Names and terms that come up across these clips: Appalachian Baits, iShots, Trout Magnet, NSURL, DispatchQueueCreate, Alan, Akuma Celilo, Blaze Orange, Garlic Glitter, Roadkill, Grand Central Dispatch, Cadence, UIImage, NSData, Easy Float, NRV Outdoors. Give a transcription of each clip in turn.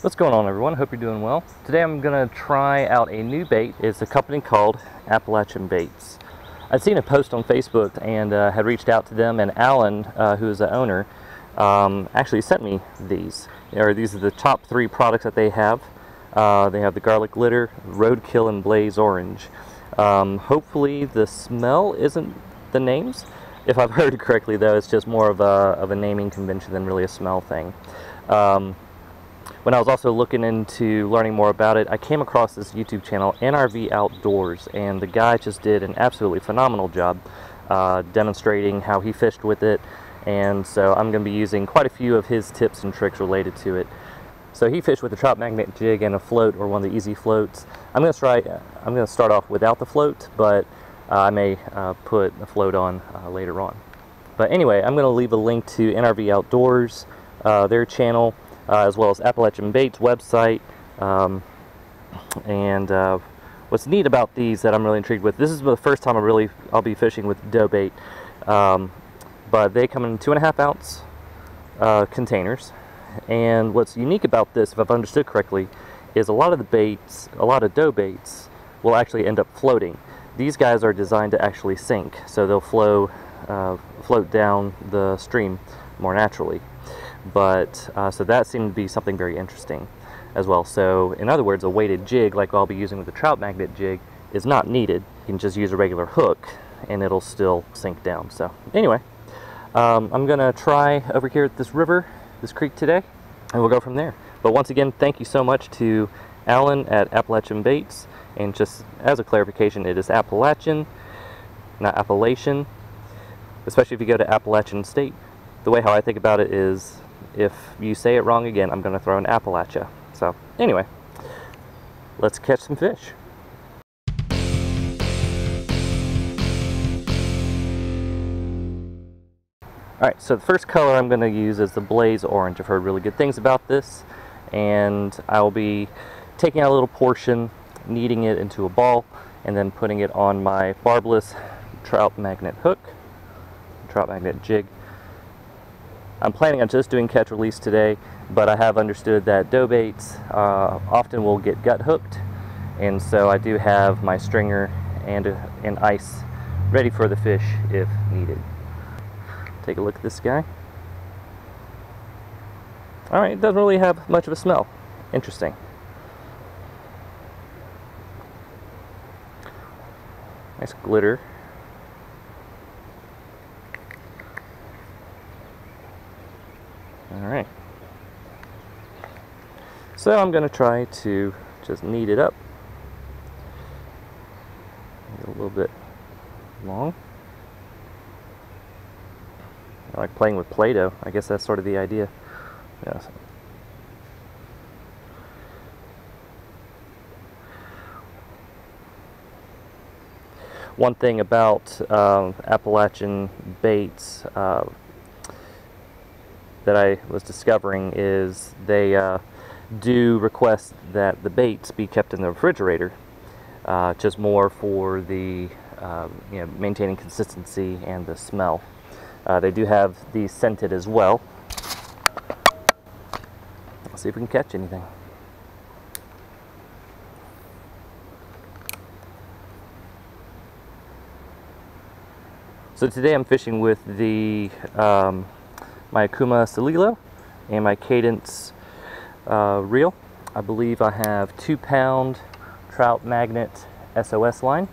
What's going on, everyone? Hope you're doing well. Today I'm going to try out a new bait. It's a company called Appalachian Baits. I'd seen a post on Facebook and had reached out to them, and Alan, who is the owner, actually sent me these. These are the top three products that they have. They have the Garlic Glitter, Roadkill, and Blaze Orange. Hopefully the smell isn't the names. If I've heard correctly, though, it's just more of a naming convention than really a smell thing. When I was also looking into learning more about it, I came across this YouTube channel, NRV Outdoors, and the guy just did an absolutely phenomenal job demonstrating how he fished with it, and so I'm going to be using quite a few of his tips and tricks related to it. So he fished with a Trout Magnet jig and a float, or one of the Easy Floats. I'm going to start off without the float, but I may put a float on later on. But anyway, I'm going to leave a link to NRV Outdoors, their channel, as well as Appalachian Baits website. What's neat about these that I'm really intrigued with, this is the first time I'll be fishing with dough bait, but they come in 2.5 ounce containers. And what's unique about this, if I've understood correctly, is a lot of dough baits will actually end up floating. These guys are designed to actually sink, so they'll float down the stream more naturally. But so that seemed to be something very interesting as well. So in other words, a weighted jig like I'll be using with the Trout Magnet jig is not needed. You can just use a regular hook and it'll still sink down. So anyway, I'm gonna try over here at this creek today, and we'll go from there. But once again, thank you so much to Alan at Appalachian Baits. And just as a clarification, it is Appalachian, not Appalachian, especially if you go to Appalachian State. The way how I think about it is, if you say it wrong again, I'm going to throw an Appalachia. So anyway, let's catch some fish. Alright, so the first color I'm going to use is the Blaze Orange. I've heard really good things about this, and I will be taking out a little portion, kneading it into a ball, and then putting it on my barbless Trout Magnet hook, Trout Magnet jig. I'm planning on just doing catch release today, but I have understood that dough baits often will get gut hooked, and so I do have my stringer and an ice ready for the fish if needed. Take a look at this guy. Alright, it doesn't really have much of a smell. Interesting. Nice glitter. Alright. So I'm going to try to just knead it up. A little bit long. I like playing with Play-Doh. I guess that's sort of the idea. Yeah. One thing about Appalachian Baits that I was discovering is they do request that the baits be kept in the refrigerator, just more for the maintaining consistency and the smell. They do have these scented as well. Let's see if we can catch anything. So today I'm fishing with the my Akuma Celilo and my Cadence reel. I believe I have 2-pound Trout Magnet SOS line.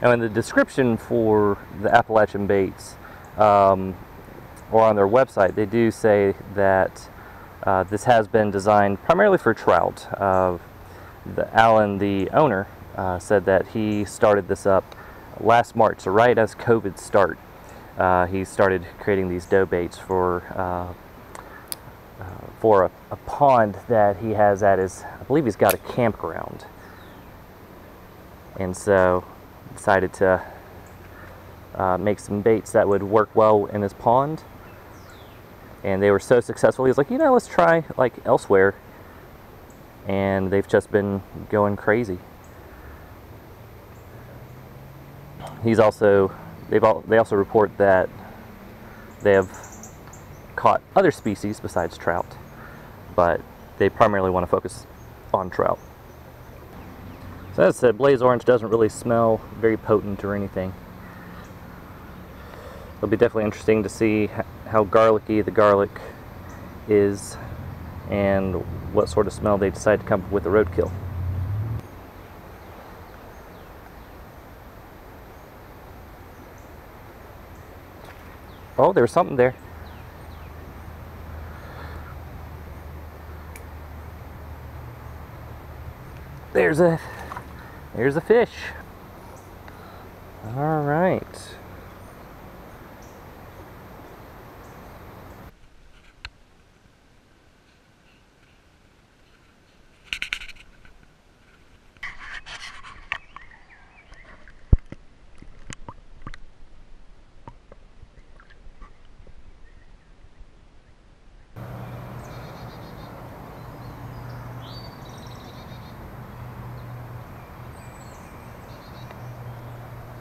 Now, in the description for the Appalachian Baits, or on their website, they do say that this has been designed primarily for trout. Alan, the owner, said that he started this up last March, so right as COVID started, he started creating these dough baits for a pond that he has at his, I believe he's got a campground, and so decided to make some baits that would work well in his pond, and they were so successful he was like, you know, let's try like elsewhere, and they've just been going crazy. They also report that they have caught other species besides trout, but they primarily want to focus on trout. So as I said, Blaze Orange doesn't really smell very potent or anything. It'll be definitely interesting to see how garlicky the garlic is and what sort of smell they decide to come up with the roadkill. Oh, there was something there. There's a fish. All right.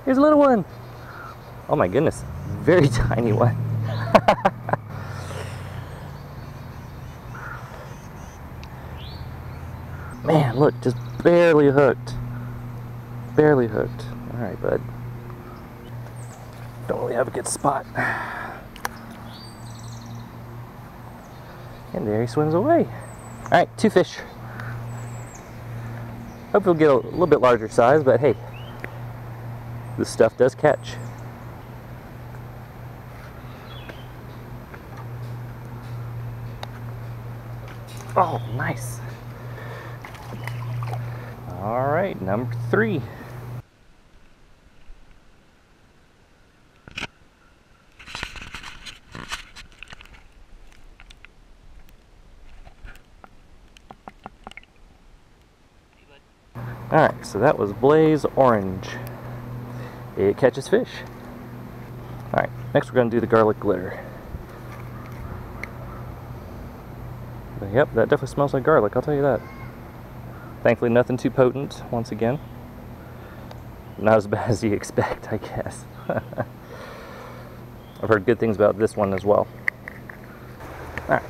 Here's a little one. Oh my goodness, very tiny one. Man, look, just barely hooked. Barely hooked. All right, bud. Don't really have a good spot. And there he swims away. All right, two fish. Hope he'll get a little bit larger size, but hey, this stuff does catch. Oh, nice. All right, number three. All right, so that was Blaze Orange. It catches fish. All right, next we're going to do the garlic glitter. But yep, that definitely smells like garlic, I'll tell you that. Thankfully, nothing too potent, once again. Not as bad as you expect, I guess. I've heard good things about this one as well. All right,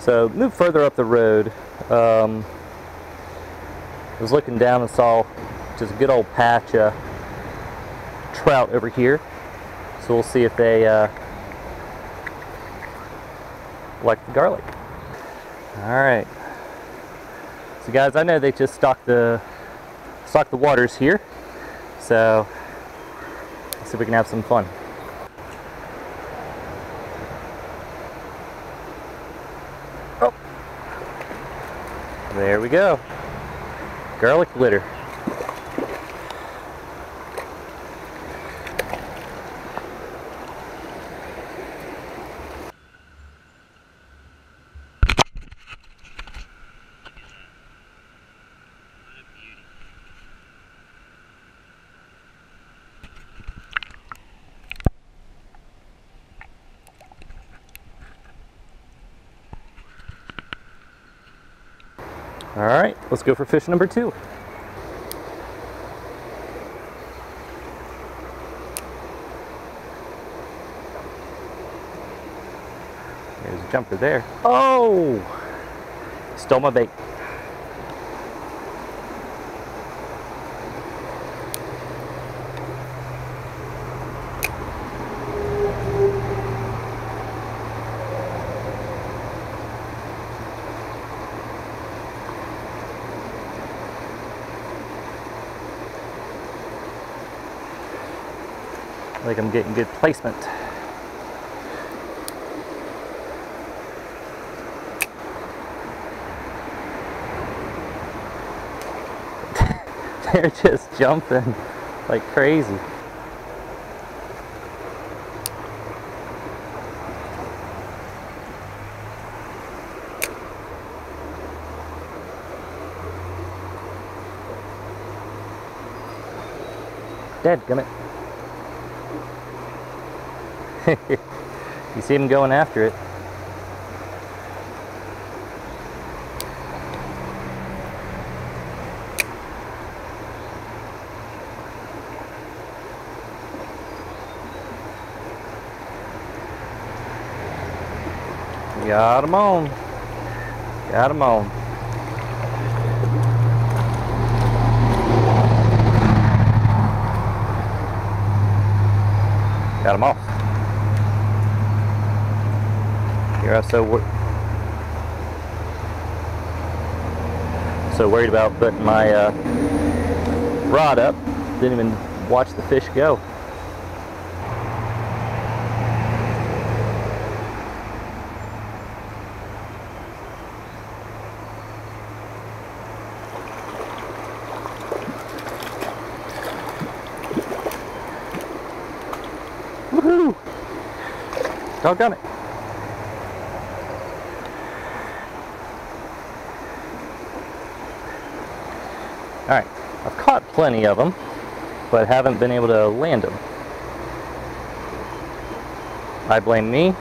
so move further up the road. I was looking down and saw just a good old patch of trout over here, so we'll see if they like the garlic. Alright, so guys, I know they just stock the waters here, so let's see if we can have some fun. Oh, there we go, garlic glitter. All right, let's go for fish number two. There's a jumper there. Oh, stole my bait. I think I'm getting good placement. They're just jumping like crazy. Dadgummit. You see him going after it. Got him on. Got him on. Got him off. Here I so worried about putting my rod up, didn't even watch the fish go. Woohoo! Doggone it. Alright, I've caught plenty of them, but haven't been able to land them. I blame me,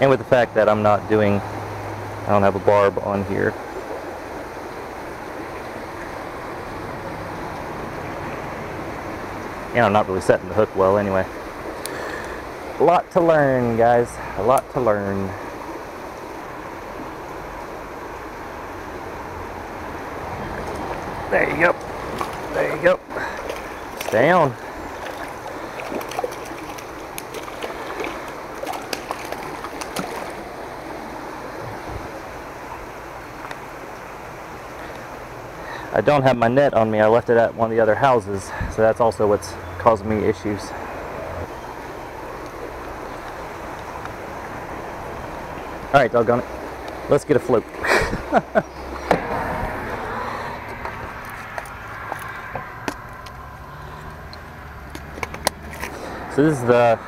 and with the fact that I'm not doing, I don't have a barb on here. And I'm not really setting the hook well anyway. A lot to learn, guys, a lot to learn. There you go. There you go. Stay on. I don't have my net on me. I left it at one of the other houses, so that's also what's causing me issues. All right, doggone it. Let's get a float. So this is the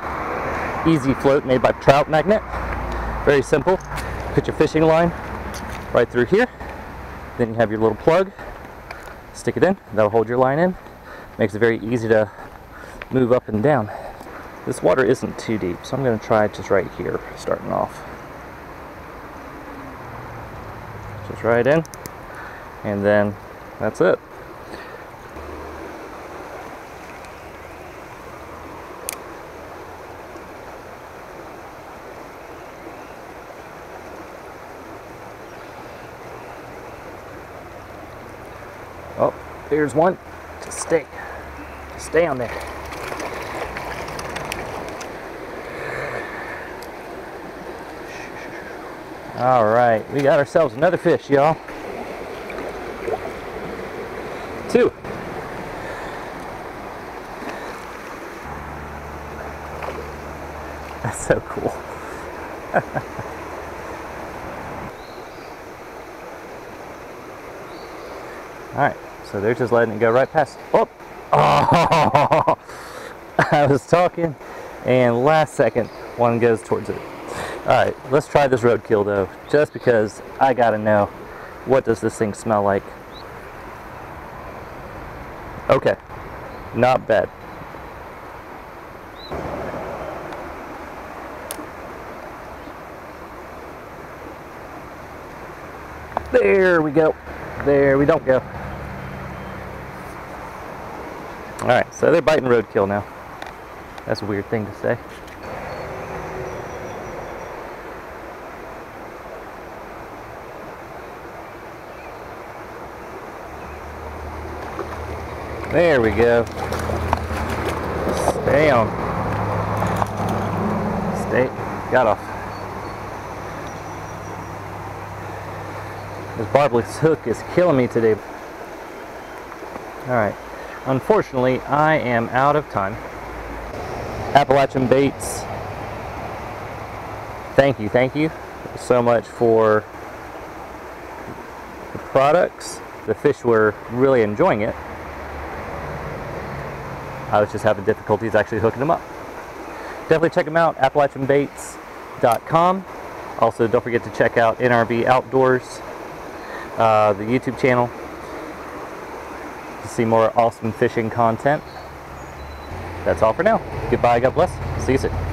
Easy Float made by Trout Magnet. Very simple. Put your fishing line right through here. Then you have your little plug. Stick it in. That'll hold your line in. Makes it very easy to move up and down. This water isn't too deep, so I'm going to try just right here, starting off. Just right in. And then that's it. Oh, there's one. Just stay. Just stay on there. All right, we got ourselves another fish, y'all. Two. That's so cool. Alright, so they're just letting it go right past. Oh! Oh! I was talking, and last second, one goes towards it. Alright, let's try this roadkill though, just because I gotta know, what does this thing smell like? Okay, not bad. There we go. There we don't go. Alright, so they're biting roadkill now. That's a weird thing to say. There we go. Stay on. Stay. Got off. This barbless hook is killing me today. Alright. Unfortunately, I am out of time. Appalachian Baits, thank you so much for the products. The fish were really enjoying it. I was just having difficulties actually hooking them up. Definitely check them out, AppalachianBaits.com. Also, don't forget to check out NRV Outdoors, the YouTube channel, to see more awesome fishing content. That's all for now. Goodbye, God bless, see you soon.